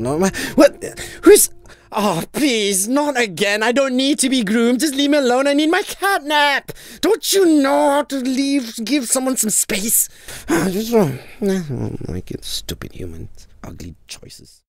no. What? Who's... Oh, please, not again. I don't need to be groomed. Just leave me alone. I need my cat nap. Don't you know how to give someone some space? I don't like it. Stupid humans. Ugly choices.